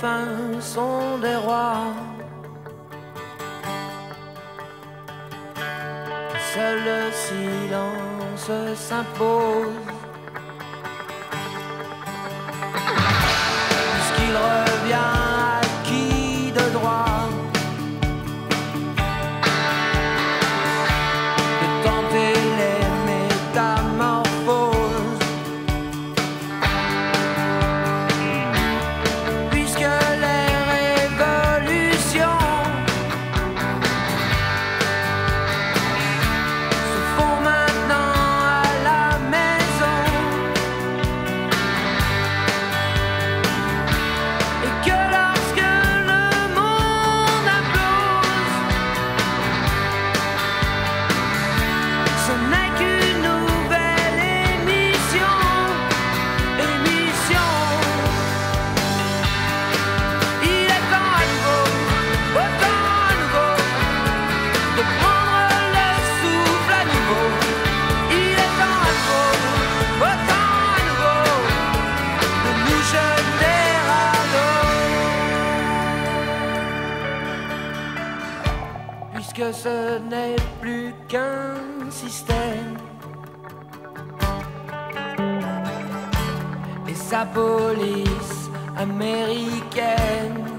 dauphins sont des rois. Seul le silence s'impose, puisqu'il revient à qui de droit de tenter les métamorphoses, puisque les révolutions se font maintenant à la maison, et que lorsque le monde applause, ce n'est qu'une nouvelle émission. Il est temps à nouveau, de prendre le souffle à nouveau. Il est temps à nouveau, de nous jeter à l'eau. Puisque ce n'est plus qu'un système, et sa police américaine.